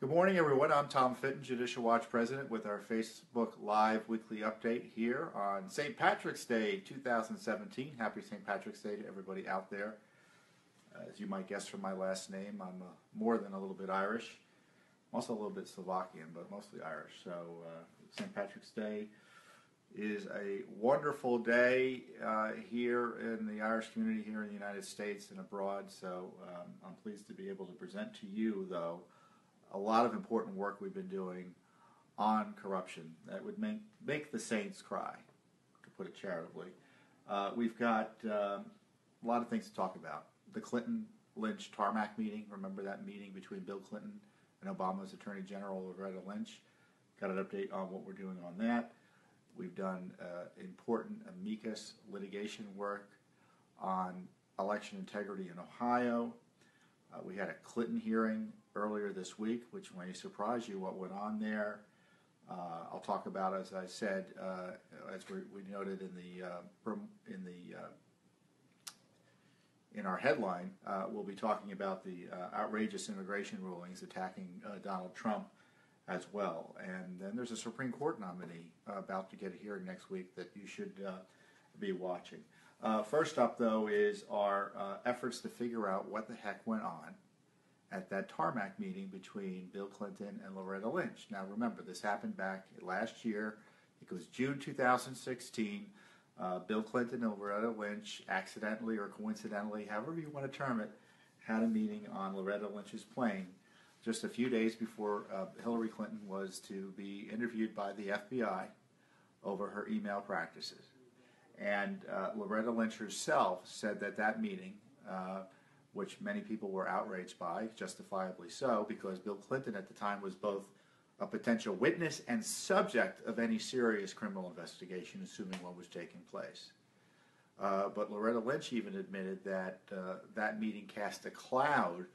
Good morning, everyone. I'm Tom Fitton, Judicial Watch President, with our Facebook Live weekly update here on St. Patrick's Day 2017. Happy St. Patrick's Day to everybody out there. As you might guess from my last name, I'm more than a little bit Irish. I'm also a little bit Slovakian, but mostly Irish. So St. Patrick's Day is a wonderful day here in the Irish community here in the United States and abroad. So I'm pleased to be able to present to you, though, a lot of important work we've been doing on corruption that would make the saints cry, to put it charitably. We've got a lot of things to talk about. The Clinton-Lynch tarmac meeting, remember that meeting between Bill Clinton and Obama's Attorney General Loretta Lynch? Got an update on what we're doing on that. We've done important amicus litigation work on election integrity in Ohio. We had a Clinton hearing earlier this week, which may surprise you what went on there. I'll talk about, as I said, as we noted in our headline, we'll be talking about the outrageous immigration rulings attacking Donald Trump as well. And then there's a Supreme Court nominee about to get a hearing next week that you should be watching. First up, though, is our efforts to figure out what the heck went on at that tarmac meeting between Bill Clinton and Loretta Lynch. Now, remember, this happened back last year. It was June 2016. Bill Clinton and Loretta Lynch accidentally or coincidentally, however you want to term it, had a meeting on Loretta Lynch's plane just a few days before Hillary Clinton was to be interviewed by the FBI over her email practices. And Loretta Lynch herself said that that meeting, which many people were outraged by, justifiably so, because Bill Clinton at the time was both a potential witness and subject of any serious criminal investigation, assuming one was taking place. But Loretta Lynch even admitted that that meeting cast a cloud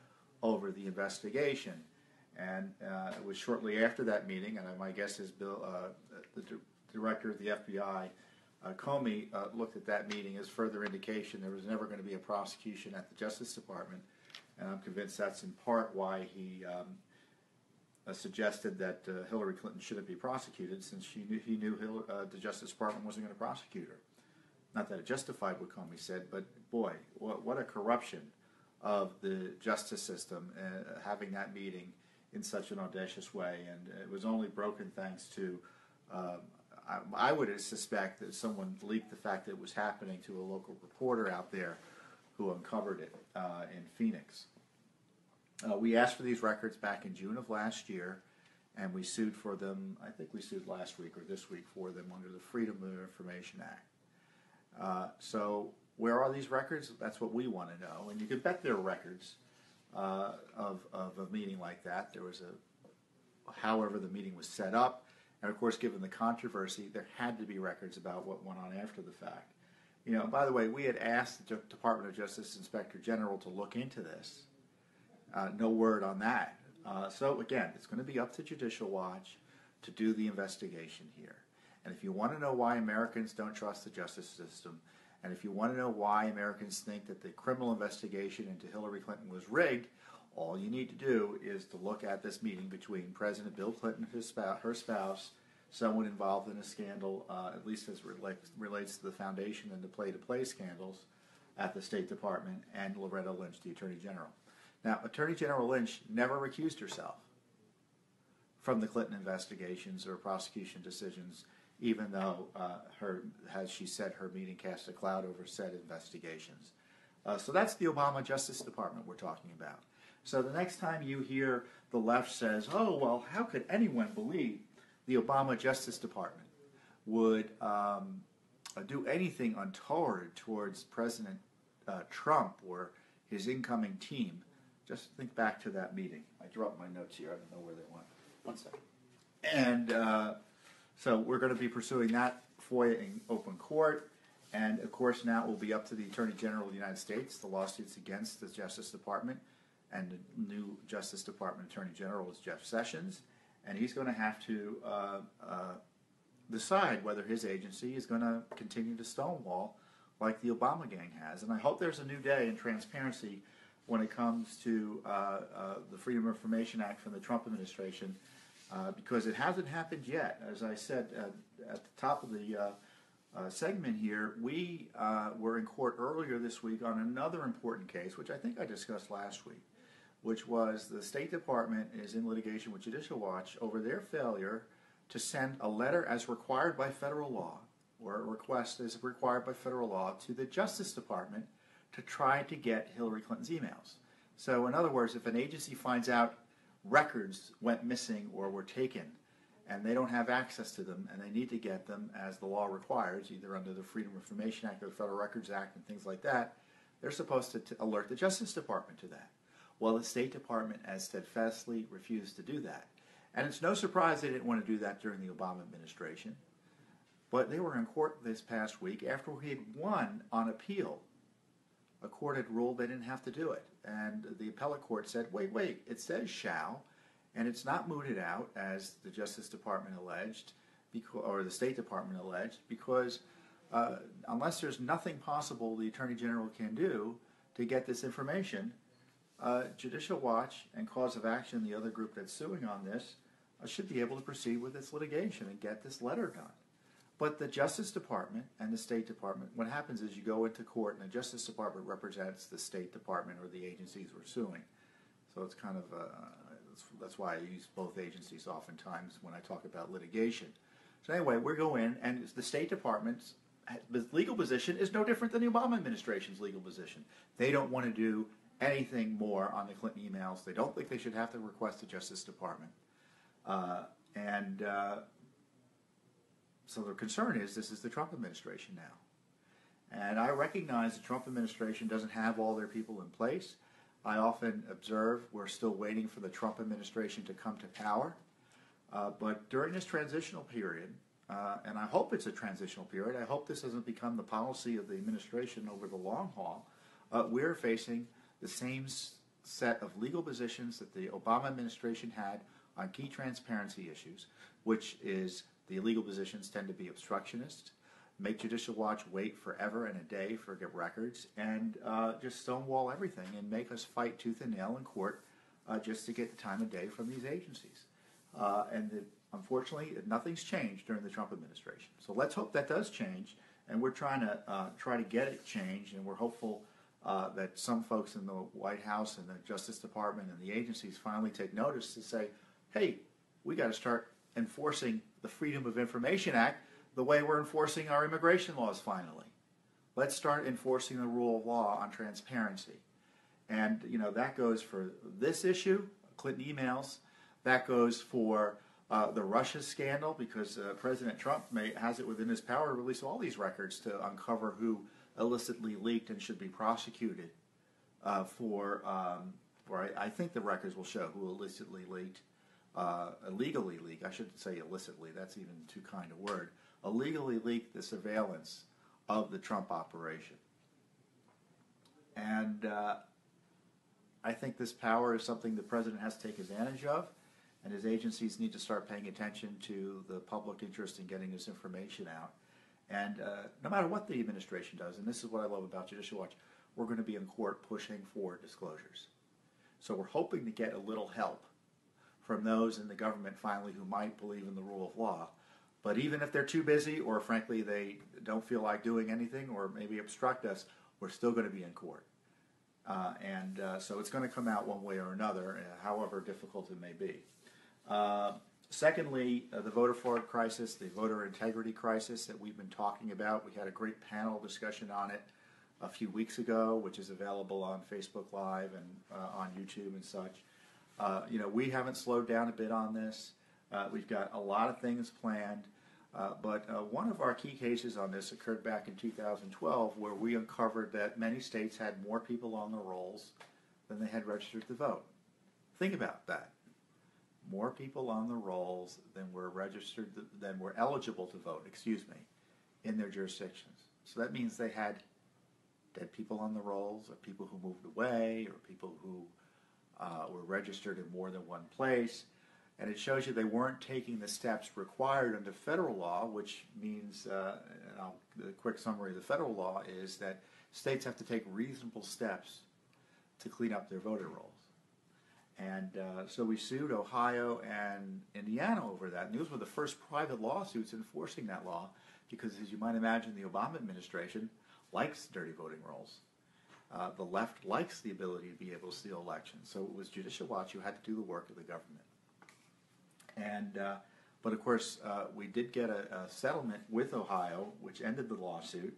over the investigation. And it was shortly after that meeting, and my guess is Bill, the director of the FBI, Comey looked at that meeting as further indication there was never going to be a prosecution at the Justice Department, and I'm convinced that's in part why he suggested that Hillary Clinton shouldn't be prosecuted, since he knew the Justice Department wasn't going to prosecute her. Not that it justified what Comey said, but boy, what a corruption of the justice system having that meeting in such an audacious way, and it was only broken thanks to I would suspect that someone leaked the fact that it was happening to a local reporter out there who uncovered it in Phoenix. We asked for these records back in June of last year, and we sued for them. I think we sued last week or this week for them under the Freedom of Information Act. So where are these records? That's what we want to know. And you can bet there are records of a meeting like that. There was however the meeting was set up. And, of course, given the controversy, there had to be records about what went on after the fact. You know, by the way, we had asked the Department of Justice Inspector General to look into this. No word on that. So, again, it's going to be up to Judicial Watch to do the investigation here. And if you want to know why Americans don't trust the justice system, and if you want to know why Americans think that the criminal investigation into Hillary Clinton was rigged, all you need to do is to look at this meeting between President Bill Clinton and her spouse, someone involved in a scandal, at least as relates to the foundation and the play-to-play scandals at the State Department, and Loretta Lynch, the Attorney General. Now, Attorney General Lynch never recused herself from the Clinton investigations or prosecution decisions, even though, as she said, her meeting cast a cloud over said investigations. So that's the Obama Justice Department we're talking about. So the next time you hear the left says, oh, well, how could anyone believe the Obama Justice Department would do anything untoward towards President Trump or his incoming team, just think back to that meeting. I dropped my notes here. I don't know where they went. One second. And so we're going to be pursuing that FOIA in open court. And, of course, now it will be up to the Attorney General of the United States, the lawsuits against the Justice Department. And the new Justice Department Attorney General is Jeff Sessions, and he's going to have to decide whether his agency is going to continue to stonewall like the Obama gang has. And I hope there's a new day in transparency when it comes to the Freedom of Information Act from the Trump administration, because it hasn't happened yet. As I said at the top of the segment here, we were in court earlier this week on another important case, which I think I discussed last week, which was the State Department is in litigation with Judicial Watch over their failure to send a letter as required by federal law, or a request as required by federal law, to the Justice Department to try to get Hillary Clinton's emails. So in other words, if an agency finds out records went missing or were taken and they don't have access to them and they need to get them as the law requires, either under the Freedom of Information Act or the Federal Records Act and things like that, they're supposed to alert the Justice Department to that. Well, the State Department has steadfastly refused to do that. And it's no surprise they didn't want to do that during the Obama administration. But they were in court this past week after we had won on appeal. A court had ruled they didn't have to do it. And the appellate court said, wait, it says shall, and it's not mooted out, as the Justice Department alleged, or the State Department alleged, because unless there's nothing possible the Attorney General can do to get this information, Judicial Watch and Cause of Action, the other group that's suing on this, should be able to proceed with its litigation and get this letter done. But the Justice Department and the State Department, what happens is you go into court and the Justice Department represents the State Department or the agencies we're suing. So it's kind of, that's why I use both agencies oftentimes when I talk about litigation. So anyway, we go in and the State Department's legal position is no different than the Obama administration's legal position. They don't want to do anything more on the Clinton emails. They don't think they should have to request the Justice Department. So their concern is this is the Trump administration now. And I recognize the Trump administration doesn't have all their people in place. I often observe we're still waiting for the Trump administration to come to power. But during this transitional period, and I hope it's a transitional period, I hope this doesn't become the policy of the administration over the long haul, we're facing the same set of legal positions that the Obama administration had on key transparency issues, which is the legal positions tend to be obstructionist, make Judicial Watch wait forever and a day for records, and just stonewall everything and make us fight tooth and nail in court just to get the time of day from these agencies. Unfortunately, nothing's changed during the Trump administration. So let's hope that does change, and we're trying to get it changed, and we're hopeful that some folks in the White House and the Justice Department and the agencies finally take notice to say, hey, we got to start enforcing the Freedom of Information Act the way we're enforcing our immigration laws finally. Let's start enforcing the rule of law on transparency. And, you know, that goes for this issue, Clinton emails. That goes for the Russia scandal, because President Trump has it within his power to release all these records to uncover who illicitly leaked and should be prosecuted I think the records will show who illicitly leaked. Illegally leak, I shouldn't say illicitly, that's even too kind a word, illegally leak the surveillance of the Trump operation. And I think this power is something the president has to take advantage of, and his agencies need to start paying attention to the public interest in getting this information out. And no matter what the administration does, and this is what I love about Judicial Watch, we're going to be in court pushing for disclosures. So we're hoping to get a little help from those in the government finally who might believe in the rule of law. But even if they're too busy, or frankly they don't feel like doing anything, or maybe obstruct us, we're still going to be in court. So it's going to come out one way or another, however difficult it may be. Secondly, the voter fraud crisis, the voter integrity crisis that we've been talking about. We had a great panel discussion on it a few weeks ago, which is available on Facebook Live and on YouTube and such. We haven't slowed down a bit on this. We've got a lot of things planned, but one of our key cases on this occurred back in 2012, where we uncovered that many states had more people on the rolls than they had registered to vote. Think about that. More people on the rolls than were eligible to vote, in their jurisdictions. So that means they had dead people on the rolls, or people who moved away, or people who were registered in more than one place, and it shows you they weren't taking the steps required under federal law, which means, the quick summary of the federal law is that states have to take reasonable steps to clean up their voter rolls. And so we sued Ohio and Indiana over that. And those were the first private lawsuits enforcing that law because, as you might imagine, the Obama administration likes dirty voting rolls. The left likes the ability to be able to steal elections. So it was Judicial Watch who had to do the work of the government. And but, of course, we did get a settlement with Ohio, which ended the lawsuit,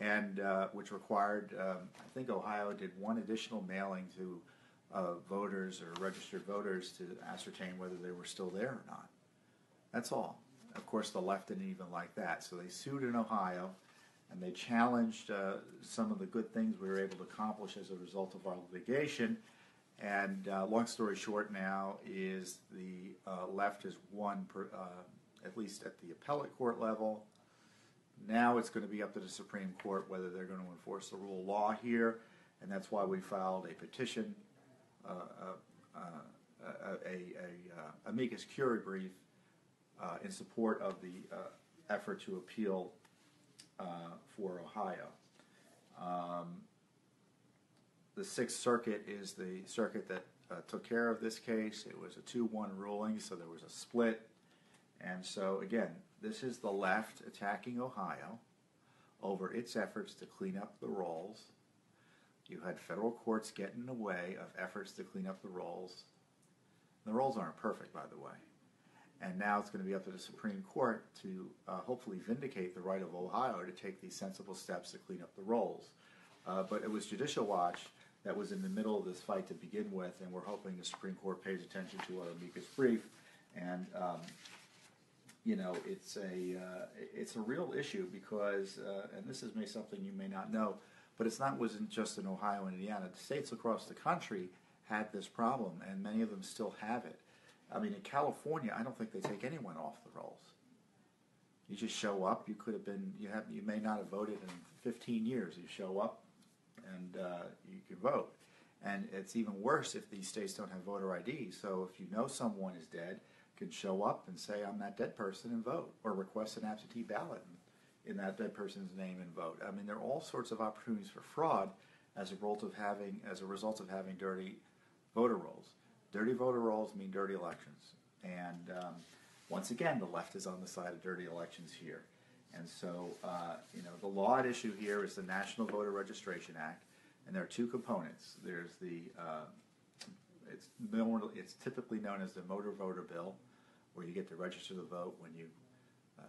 and which required, I think Ohio did one additional mailing to voters or registered voters to ascertain whether they were still there or not. That's all. Of course, the left didn't even like that. So they sued in Ohio, and they challenged some of the good things we were able to accomplish as a result of our litigation. And long story short now is the left has won, at least at the appellate court level. Now it's going to be up to the Supreme Court whether they're going to enforce the rule of law here, and that's why we filed a petition, amicus curiae brief in support of the effort to appeal for Ohio. The Sixth Circuit is the circuit that took care of this case. It was a 2-1 ruling, so there was a split. And so, again, this is the left attacking Ohio over its efforts to clean up the rolls. You had federal courts get in the way of efforts to clean up the rolls. The rolls aren't perfect, by the way. And now it's going to be up to the Supreme Court to hopefully vindicate the right of Ohio to take these sensible steps to clean up the rolls. But it was Judicial Watch that was in the middle of this fight to begin with, and we're hoping the Supreme Court pays attention to our amicus brief. And you know, it's a real issue because, and this is maybe something you may not know, but it's not wasn't just in Ohio and Indiana. The states across the country had this problem, and many of them still have it. I mean, in California, I don't think they take anyone off the rolls. You just show up. You could have been you may not have voted in 15 years. You show up, and you can vote. And it's even worse if these states don't have voter ID. So if you know someone is dead, can show up and say, I'm that dead person, and vote, or request an absentee ballot in that dead person's name and vote. I mean, there are all sorts of opportunities for fraud as a result of having, dirty voter rolls. Dirty voter rolls mean dirty elections. And once again, the left is on the side of dirty elections here. And so, you know, the law at issue here is the National Voter Registration Act, and there are two components. There's the, it's typically known as the Motor Voter Bill, where you get to register to vote when you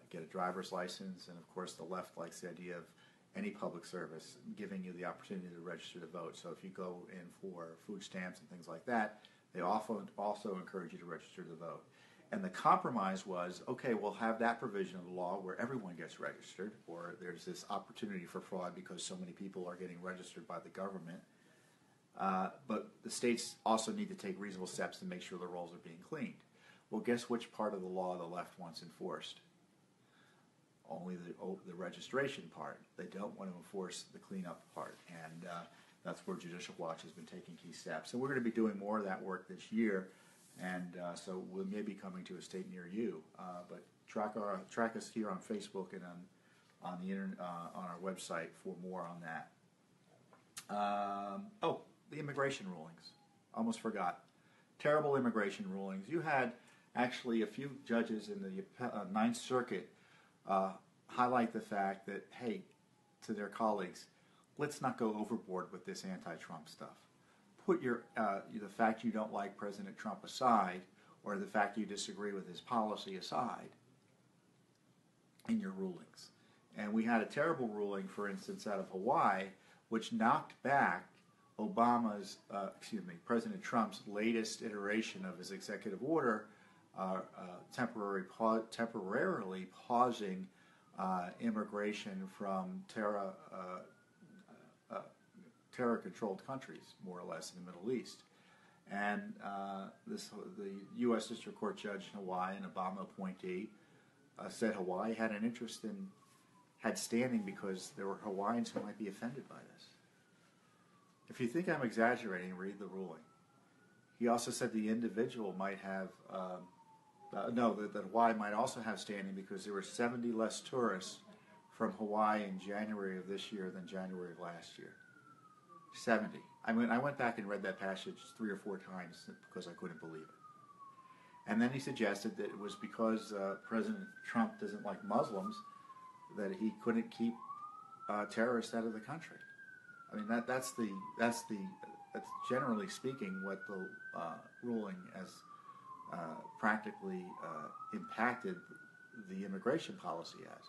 get a driver's license, and of course the left likes the idea of any public service giving you the opportunity to register to vote. So if you go in for food stamps and things like that, they also encourage you to register to vote. And the compromise was, okay, we'll have that provision of the law where everyone gets registered, or there's this opportunity for fraud because so many people are getting registered by the government. But the states also need to take reasonable steps to make sure the rolls are being cleaned. Well, guess which part of the law the left wants enforced? Only the registration part. They don't want to enforce the cleanup part, and that's where Judicial Watch has been taking key steps. And we're going to be doing more of that work this year, and so we may be coming to a state near you. But track us here on Facebook and on the internet, on our website for more on that. Oh. The immigration rulings. Almost forgot. Terrible immigration rulings. You had actually a few judges in the Ninth Circuit highlight the fact that, hey, to their colleagues, let's not go overboard with this anti-Trump stuff. Put your the fact you don't like President Trump aside, or the fact you disagree with his policy aside, in your rulings. And we had a terrible ruling, for instance, out of Hawaii, which knocked back Obama's, President Trump's latest iteration of his executive order temporarily pausing immigration from terror-controlled countries, more or less, in the Middle East. And the U.S. District Court judge in Hawaii, an Obama appointee, said Hawaii had an interest in, had standing because there were Hawaiians who might be offended by this. If you think I'm exaggerating, read the ruling. He also said the individual might have, that Hawaii might also have standing because there were 70 less tourists from Hawaii in January of this year than January of last year. 70. I mean, I went back and read that passage 3 or 4 times because I couldn't believe it. And then he suggested that it was because President Trump doesn't like Muslims that he couldn't keep terrorists out of the country. I mean, that's generally speaking what the ruling has practically impacted the immigration policy as,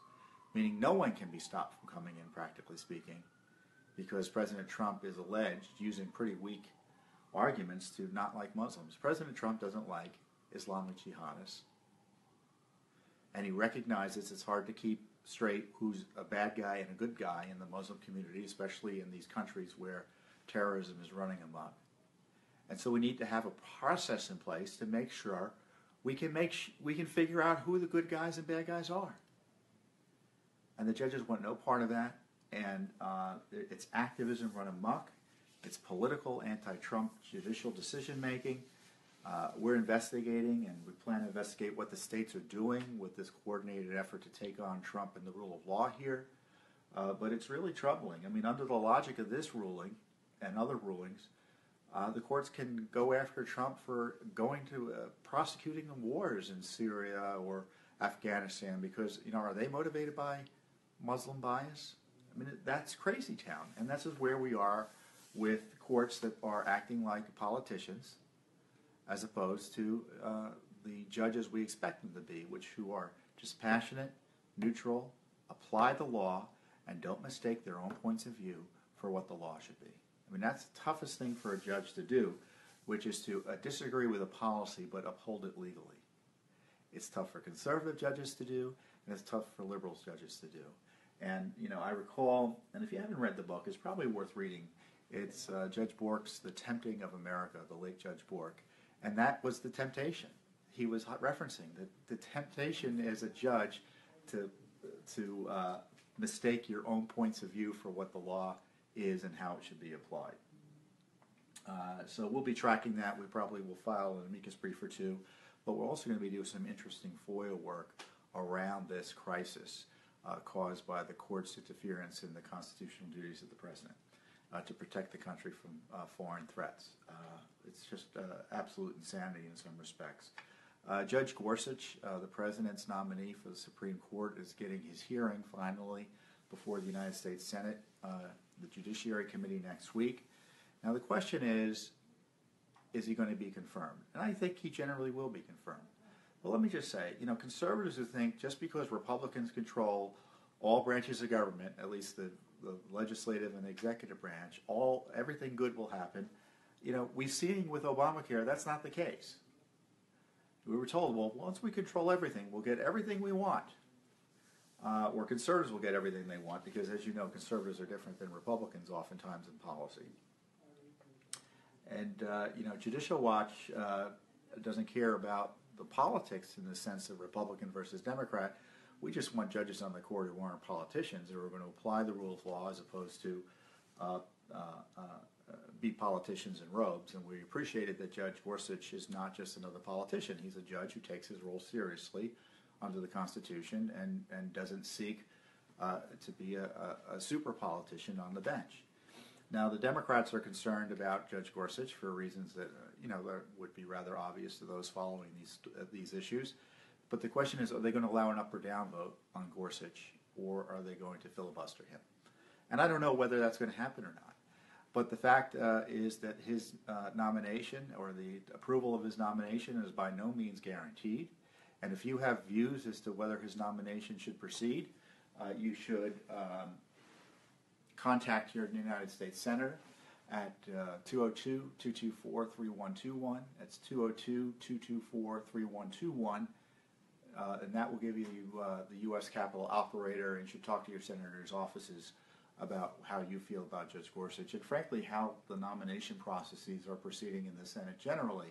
meaning no one can be stopped from coming in, practically speaking, because President Trump is alleged, using pretty weak arguments, to not like Muslims. President Trump doesn't like Islamic jihadists, and he recognizes it's hard to keep straight who's a bad guy and a good guy in the Muslim community, especially in these countries where terrorism is running amok. And so we need to have a process in place to make sure we can figure out who the good guys and bad guys are. And the judges want no part of that. And it's activism run amok. It's political, anti-Trump judicial decision-making. We're investigating, and we plan to investigate what the states are doing with this coordinated effort to take on Trump and the rule of law here. But it's really troubling. I mean, under the logic of this ruling and other rulings, the courts can go after Trump for going to prosecuting the wars in Syria or Afghanistan because, you know, are they motivated by Muslim bias? I mean, that's crazy town, and this is where we are with courts that are acting like politicians as opposed to the judges we expect them to be, who are just passionate, neutral, apply the law, and don't mistake their own points of view for what the law should be. I mean, that's the toughest thing for a judge to do, which is to disagree with a policy but uphold it legally. It's tough for conservative judges to do, and it's tough for liberal judges to do. And, you know, I recall, and if you haven't read the book, it's probably worth reading. It's Judge Bork's The Tempting of America, the late Judge Bork. And that was the temptation. He was referencing the temptation as a judge to mistake your own points of view for what the law is and how it should be applied. So we'll be tracking that. We probably will file an amicus brief or two. But we're also going to be doing some interesting FOIA work around this crisis caused by the court's interference in the constitutional duties of the president to protect the country from foreign threats. It's just absolute insanity in some respects. Judge Gorsuch, the president's nominee for the Supreme Court, is getting his hearing finally before the United States Senate, the Judiciary Committee next week. Now the question is he going to be confirmed? And I think he generally will be confirmed. Well, let me just say, you know, conservatives who think just because Republicans control all branches of government, at least the legislative and the executive branch, everything good will happen. You know, we've seen with Obamacare that's not the case. We were told, well, once we control everything, we'll get everything we want. Or conservatives will get everything they want because, as you know, conservatives are different than Republicans oftentimes in policy. And, you know, Judicial Watch doesn't care about the politics in the sense of Republican versus Democrat. We just want judges on the court who aren't politicians, who are going to apply the rule of law as opposed to be politicians in robes. And we appreciated that Judge Gorsuch is not just another politician. He's a judge who takes his role seriously under the Constitution and doesn't seek to be a super politician on the bench. Now, the Democrats are concerned about Judge Gorsuch for reasons that, you know, that would be rather obvious to those following these issues. But the question is, are they going to allow an up or down vote on Gorsuch, or are they going to filibuster him? And I don't know whether that's going to happen or not. But the fact is that his nomination, or the approval of his nomination, is by no means guaranteed. And if you have views as to whether his nomination should proceed, you should contact your United States Senator at 202-224-3121. That's 202-224-3121. And that will give you the U.S. Capitol operator, and you should talk to your senator's offices about how you feel about Judge Gorsuch and, frankly, how the nomination processes are proceeding in the Senate generally.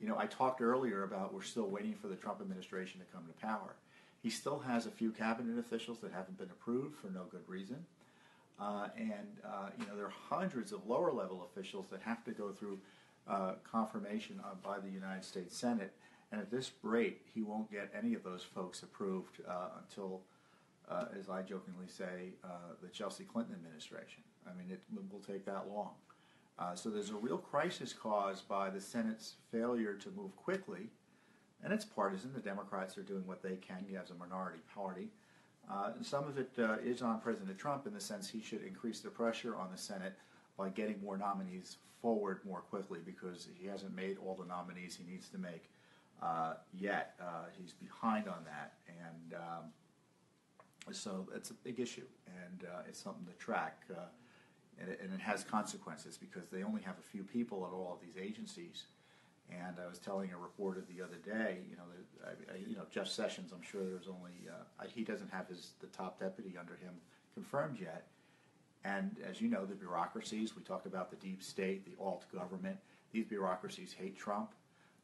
You know, I talked earlier about we're still waiting for the Trump administration to come to power. He still has a few cabinet officials that haven't been approved for no good reason. You know, there are hundreds of lower-level officials that have to go through confirmation by the United States Senate. And at this rate, he won't get any of those folks approved until, as I jokingly say, the Chelsea Clinton administration. I mean, it will take that long. So there's a real crisis caused by the Senate's failure to move quickly, and it's partisan. The Democrats are doing what they can as a minority party. Some of it is on President Trump in the sense he should increase the pressure on the Senate by getting more nominees forward more quickly, because he hasn't made all the nominees he needs to make yet. He's behind on that, and so it's a big issue, and it's something to track, and it has consequences because they only have a few people at all of these agencies. And I was telling a reporter the other day, Jeff Sessions, I'm sure there's only, he doesn't have the top deputy under him confirmed yet. And as you know, the bureaucracies, we talk about the deep state, the alt government, these bureaucracies hate Trump,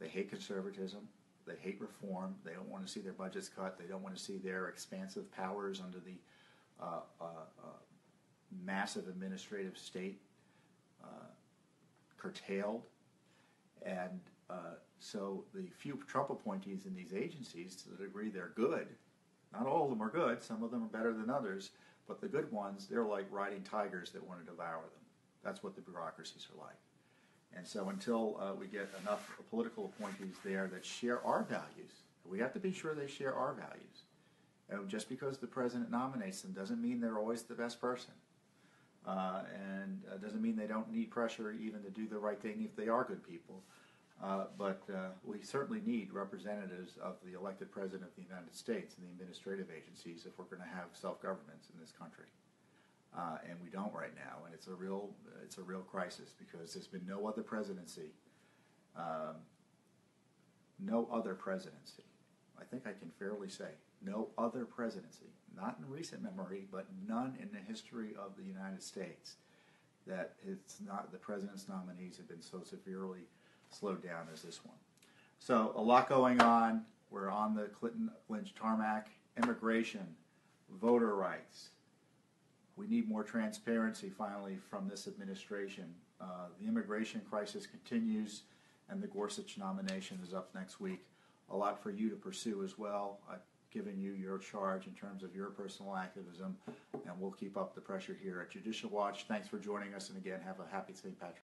they hate conservatism, they hate reform, they don't want to see their budgets cut, they don't want to see their expansive powers under the massive administrative state curtailed. And so the few Trump appointees in these agencies, to the degree they're good, not all of them are good, some of them are better than others, but the good ones, they're like riding tigers that want to devour them. That's what the bureaucracies are like. And so until we get enough political appointees there that share our values, we have to be sure they share our values. And just because the president nominates them doesn't mean they're always the best person. And it doesn't mean they don't need pressure even to do the right thing if they are good people. But we certainly need representatives of the elected president of the United States and the administrative agencies if we're going to have self-governance in this country. And we don't right now, and it's a real crisis, because there's been no other presidency, I think I can fairly say, no other presidency, not in recent memory, but none in the history of the United States, that it's not the president's nominees have been so severely slowed down as this one. So a lot going on. We're on the Clinton-Lynch tarmac. Immigration, voter rights. We need more transparency finally from this administration. The immigration crisis continues, and the Gorsuch nomination is up next week. A lot for you to pursue as well. I've given you your charge in terms of your personal activism, and we'll keep up the pressure here at Judicial Watch. Thanks for joining us, and again, have a happy St. Patrick's Day.